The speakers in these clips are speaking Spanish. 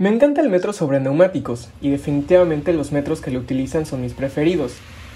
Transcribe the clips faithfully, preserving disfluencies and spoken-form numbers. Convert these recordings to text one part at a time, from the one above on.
Me encanta el metro sobre neumáticos, y definitivamente los metros que lo utilizan son mis preferidos.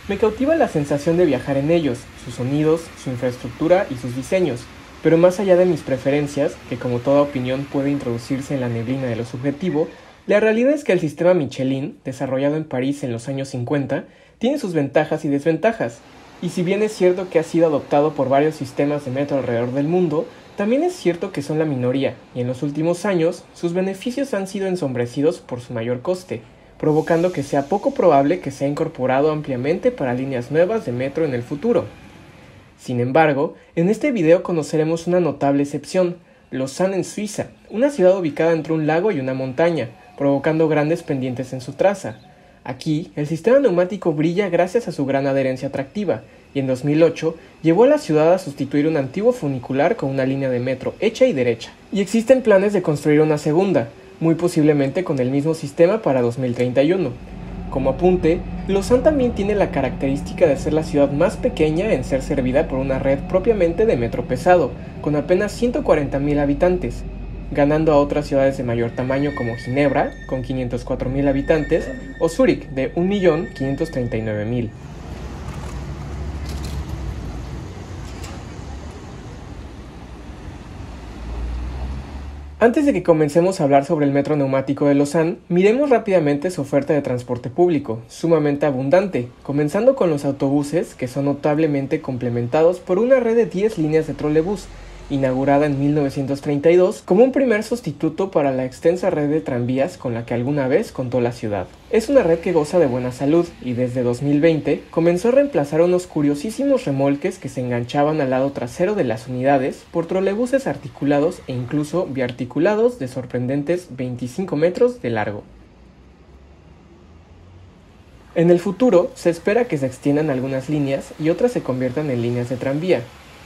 Me cautiva la sensación de viajar en ellos, sus sonidos, su infraestructura y sus diseños, pero más allá de mis preferencias, que como toda opinión puede introducirse en la neblina de lo subjetivo, la realidad es que el sistema Michelin, desarrollado en París en los años cincuenta, tiene sus ventajas y desventajas, y si bien es cierto que ha sido adoptado por varios sistemas de metro alrededor del mundo, también es cierto que son la minoría, y en los últimos años, sus beneficios han sido ensombrecidos por su mayor coste, provocando que sea poco probable que sea incorporado ampliamente para líneas nuevas de metro en el futuro. Sin embargo, en este video conoceremos una notable excepción, Lausanne en Suiza, una ciudad ubicada entre un lago y una montaña, provocando grandes pendientes en su traza. Aquí, el sistema neumático brilla gracias a su gran adherencia atractiva, y en dos mil ocho llevó a la ciudad a sustituir un antiguo funicular con una línea de metro hecha y derecha. Y existen planes de construir una segunda, muy posiblemente con el mismo sistema para dos mil treinta y uno. Como apunte, Lausanne también tiene la característica de ser la ciudad más pequeña en ser servida por una red propiamente de metro pesado, con apenas ciento cuarenta mil habitantes, ganando a otras ciudades de mayor tamaño como Ginebra, con quinientos cuatro mil habitantes, o Zúrich, de un millón quinientos treinta y nueve mil. Antes de que comencemos a hablar sobre el metro neumático de Lausanne, miremos rápidamente su oferta de transporte público, sumamente abundante, comenzando con los autobuses, que son notablemente complementados por una red de diez líneas de trolebús, inaugurada en mil novecientos treinta y dos como un primer sustituto para la extensa red de tranvías con la que alguna vez contó la ciudad. Es una red que goza de buena salud y desde dos mil veinte comenzó a reemplazar unos curiosísimos remolques que se enganchaban al lado trasero de las unidades por trolebuses articulados e incluso biarticulados de sorprendentes veinticinco metros de largo. En el futuro se espera que se extiendan algunas líneas y otras se conviertan en líneas de tranvía.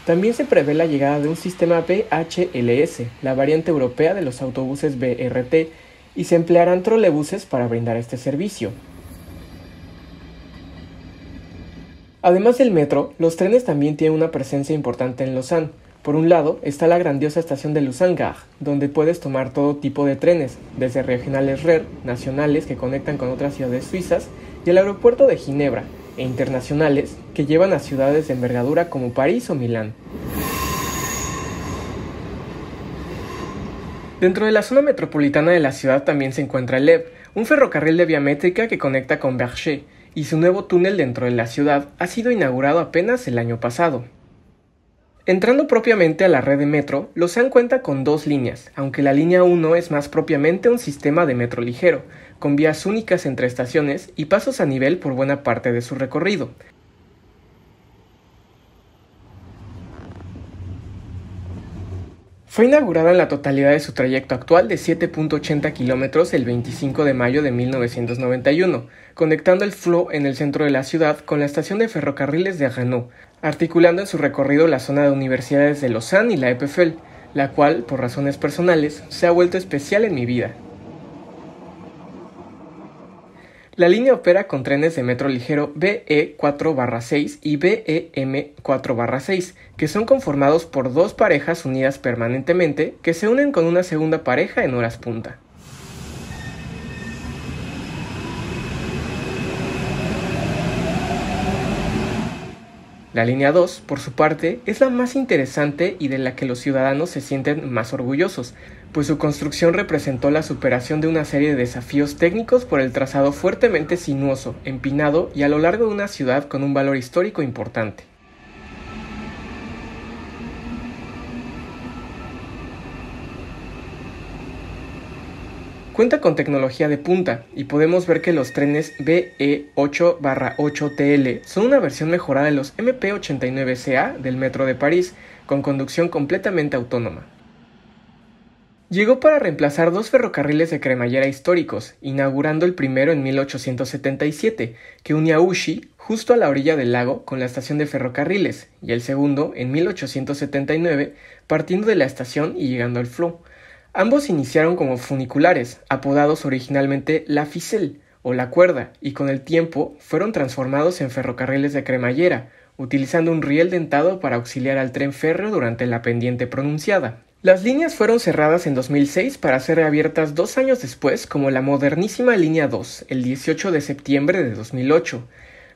También se prevé la llegada de un sistema B H L S, la variante europea de los autobuses B R T, y se emplearán trolebuses para brindar este servicio. Además del metro, los trenes también tienen una presencia importante en Lausanne. Por un lado está la grandiosa estación de Lausanne Gare, donde puedes tomar todo tipo de trenes, desde regionales R E R, nacionales que conectan con otras ciudades suizas, y el aeropuerto de Ginebra, e internacionales que llevan a ciudades de envergadura como París o Milán. Dentro de la zona metropolitana de la ciudad también se encuentra el L E B, un ferrocarril de vía métrica que conecta con Blecherette, y su nuevo túnel dentro de la ciudad ha sido inaugurado apenas el año pasado. Entrando propiamente a la red de metro, Lausanne cuenta con dos líneas, aunque la línea uno es más propiamente un sistema de metro ligero, con vías únicas entre estaciones y pasos a nivel por buena parte de su recorrido. Fue inaugurada en la totalidad de su trayecto actual de siete punto ochenta kilómetros el veinticinco de mayo de mil novecientos noventa y uno, conectando el Flow en el centro de la ciudad con la estación de ferrocarriles de Renault, articulando en su recorrido la zona de universidades de Lausanne y la E P F L, la cual, por razones personales, se ha vuelto especial en mi vida. La línea opera con trenes de metro ligero B E cuatro barra seis y B E M cuatro barra seis, que son conformados por dos parejas unidas permanentemente que se unen con una segunda pareja en horas punta. La línea dos, por su parte, es la más interesante y de la que los ciudadanos se sienten más orgullosos, pues su construcción representó la superación de una serie de desafíos técnicos por el trazado fuertemente sinuoso, empinado y a lo largo de una ciudad con un valor histórico importante. Cuenta con tecnología de punta y podemos ver que los trenes B E ocho barra ocho T L son una versión mejorada de los M P ochenta y nueve C A del metro de París, con conducción completamente autónoma. Llegó para reemplazar dos ferrocarriles de cremallera históricos, inaugurando el primero en mil ochocientos setenta y siete, que unía Ouchy, justo a la orilla del lago, con la estación de ferrocarriles, y el segundo en mil ochocientos setenta y nueve, partiendo de la estación y llegando al Flow. Ambos iniciaron como funiculares, apodados originalmente la Ficelle o la cuerda, y con el tiempo fueron transformados en ferrocarriles de cremallera, utilizando un riel dentado para auxiliar al tren férreo durante la pendiente pronunciada, Las líneas fueron cerradas en dos mil seis para ser reabiertas dos años después como la modernísima línea dos, el dieciocho de septiembre de dos mil ocho,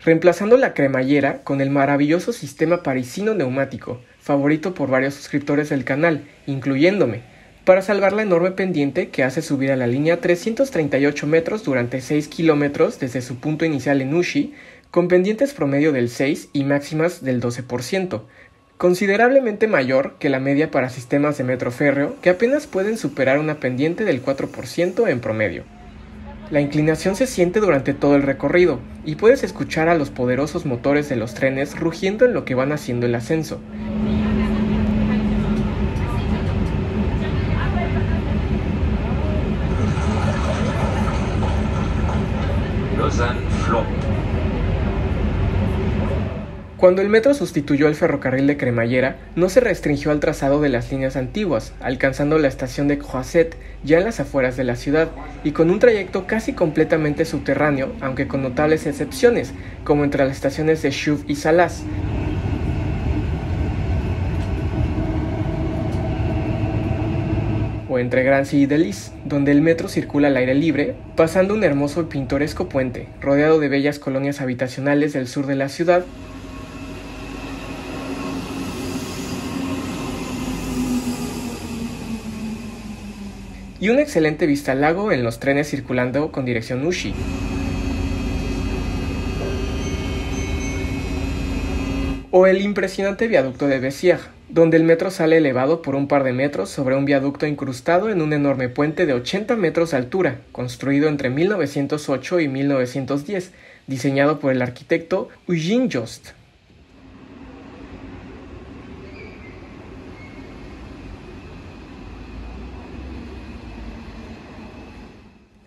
reemplazando la cremallera con el maravilloso sistema parisino neumático, favorito por varios suscriptores del canal, incluyéndome, para salvar la enorme pendiente que hace subir a la línea trescientos treinta y ocho metros durante seis kilómetros desde su punto inicial en Ouchy, con pendientes promedio del seis y máximas del doce por ciento, considerablemente mayor que la media para sistemas de metro férreo que apenas pueden superar una pendiente del cuatro por ciento en promedio. La inclinación se siente durante todo el recorrido y puedes escuchar a los poderosos motores de los trenes rugiendo en lo que van haciendo el ascenso. Lausanne. Cuando el metro sustituyó al ferrocarril de cremallera, no se restringió al trazado de las líneas antiguas, alcanzando la estación de Croisset ya en las afueras de la ciudad, y con un trayecto casi completamente subterráneo, aunque con notables excepciones, como entre las estaciones de Shuf y Salas. O entre Grancy y Delis, donde el metro circula al aire libre, pasando un hermoso y pintoresco puente, rodeado de bellas colonias habitacionales del sur de la ciudad, y una excelente vista al lago en los trenes circulando con dirección Ouchy. O el impresionante viaducto de Bessières, donde el metro sale elevado por un par de metros sobre un viaducto incrustado en un enorme puente de ochenta metros de altura, construido entre mil novecientos ocho y mil novecientos diez, diseñado por el arquitecto Eugene Jost.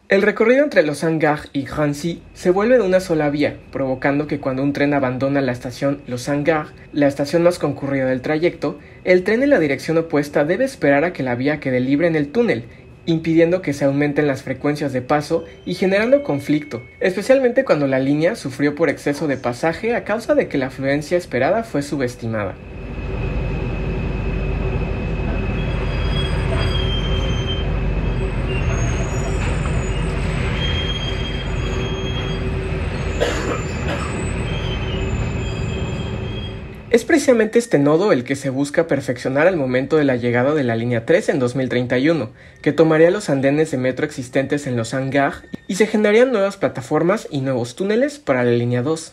El recorrido entre Lausanne Gare y Grancy se vuelve de una sola vía, provocando que cuando un tren abandona la estación Lausanne Gare, la estación más concurrida del trayecto, el tren en la dirección opuesta debe esperar a que la vía quede libre en el túnel, impidiendo que se aumenten las frecuencias de paso y generando conflicto, especialmente cuando la línea sufrió por exceso de pasaje a causa de que la afluencia esperada fue subestimada. Es precisamente este nodo el que se busca perfeccionar al momento de la llegada de la línea tres en dos mil treinta y uno, que tomaría los andenes de metro existentes en Lausanne Gare y se generarían nuevas plataformas y nuevos túneles para la línea dos.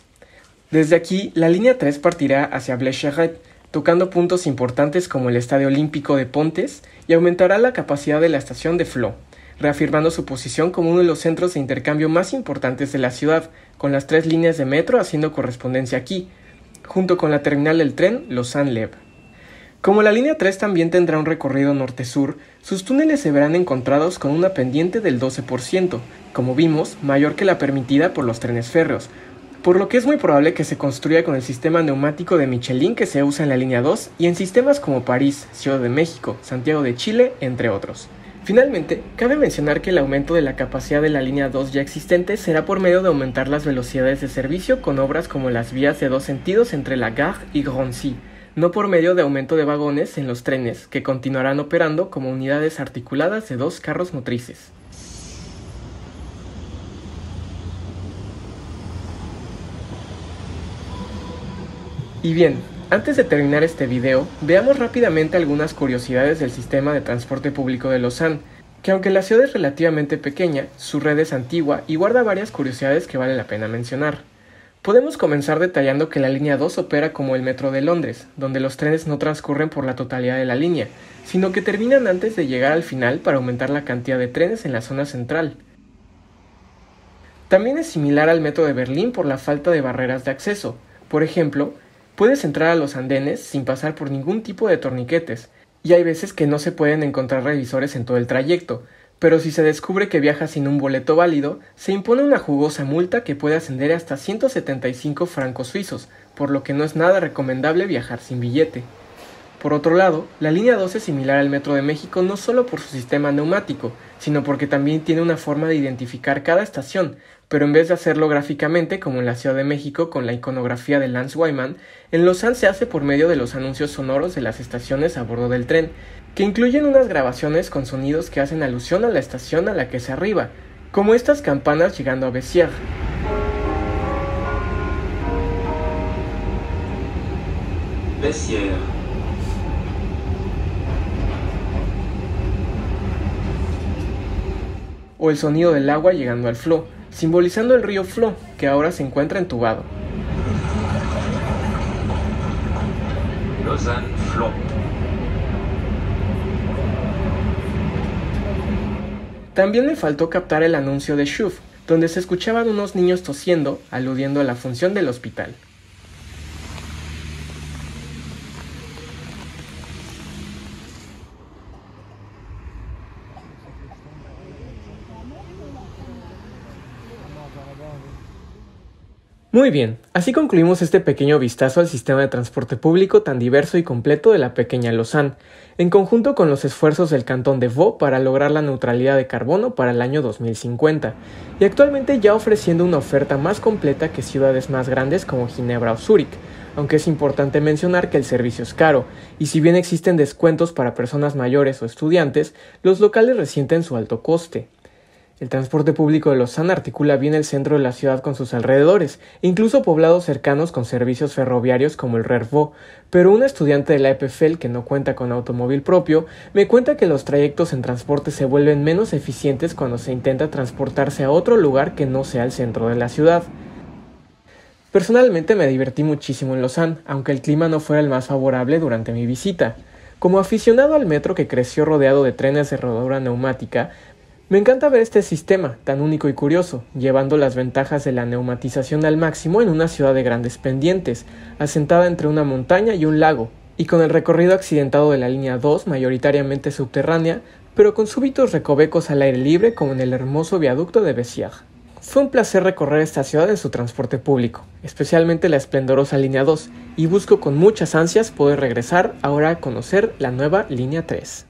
Desde aquí, la línea tres partirá hacia Blecherette, tocando puntos importantes como el Estadio Olímpico de Pontes y aumentará la capacidad de la estación de Flots, reafirmando su posición como uno de los centros de intercambio más importantes de la ciudad, con las tres líneas de metro haciendo correspondencia aquí, junto con la terminal del tren Lausanne-L E B. Como la línea tres también tendrá un recorrido norte-sur, sus túneles se verán encontrados con una pendiente del doce por ciento, como vimos, mayor que la permitida por los trenes férreos, por lo que es muy probable que se construya con el sistema neumático de Michelin que se usa en la línea dos y en sistemas como París, Ciudad de México, Santiago de Chile, entre otros. Finalmente, cabe mencionar que el aumento de la capacidad de la línea dos ya existente será por medio de aumentar las velocidades de servicio con obras como las vías de dos sentidos entre la Gare y Grancy, no por medio de aumento de vagones en los trenes, que continuarán operando como unidades articuladas de dos carros motrices. Y bien, antes de terminar este video, veamos rápidamente algunas curiosidades del sistema de transporte público de Lausanne, que aunque la ciudad es relativamente pequeña, su red es antigua y guarda varias curiosidades que vale la pena mencionar. Podemos comenzar detallando que la línea dos opera como el metro de Londres, donde los trenes no transcurren por la totalidad de la línea, sino que terminan antes de llegar al final para aumentar la cantidad de trenes en la zona central. También es similar al metro de Berlín por la falta de barreras de acceso. Por ejemplo, puedes entrar a los andenes sin pasar por ningún tipo de torniquetes, y hay veces que no se pueden encontrar revisores en todo el trayecto, pero si se descubre que viajas sin un boleto válido, se impone una jugosa multa que puede ascender hasta ciento setenta y cinco francos suizos, por lo que no es nada recomendable viajar sin billete. Por otro lado, la línea dos es similar al Metro de México no solo por su sistema neumático, sino porque también tiene una forma de identificar cada estación, pero en vez de hacerlo gráficamente como en la Ciudad de México con la iconografía de Lance Wyman, en Lausanne se hace por medio de los anuncios sonoros de las estaciones a bordo del tren, que incluyen unas grabaciones con sonidos que hacen alusión a la estación a la que se arriba, como estas campanas llegando a Bessières. Bessières. O el sonido del agua llegando al Flo, simbolizando el río Flo, que ahora se encuentra entubado. Lausanne Flo. También me faltó captar el anuncio de Shuf, donde se escuchaban unos niños tosiendo, aludiendo a la función del hospital. Muy bien, así concluimos este pequeño vistazo al sistema de transporte público tan diverso y completo de la pequeña Lausanne, en conjunto con los esfuerzos del cantón de Vaud para lograr la neutralidad de carbono para el año dos mil cincuenta, y actualmente ya ofreciendo una oferta más completa que ciudades más grandes como Ginebra o Zúrich, aunque es importante mencionar que el servicio es caro, y si bien existen descuentos para personas mayores o estudiantes, los locales resienten su alto coste. El transporte público de Lausanne articula bien el centro de la ciudad con sus alrededores, incluso poblados cercanos con servicios ferroviarios como el R E R Vaud, pero un estudiante de la E P F L que no cuenta con automóvil propio me cuenta que los trayectos en transporte se vuelven menos eficientes cuando se intenta transportarse a otro lugar que no sea el centro de la ciudad. Personalmente me divertí muchísimo en Lausanne, aunque el clima no fuera el más favorable durante mi visita. Como aficionado al metro que creció rodeado de trenes de rodadura neumática, me encanta ver este sistema tan único y curioso, llevando las ventajas de la neumatización al máximo en una ciudad de grandes pendientes, asentada entre una montaña y un lago, y con el recorrido accidentado de la línea dos mayoritariamente subterránea, pero con súbitos recovecos al aire libre como en el hermoso viaducto de Bessières. Fue un placer recorrer esta ciudad en su transporte público, especialmente la esplendorosa línea dos, y busco con muchas ansias poder regresar ahora a conocer la nueva línea tres.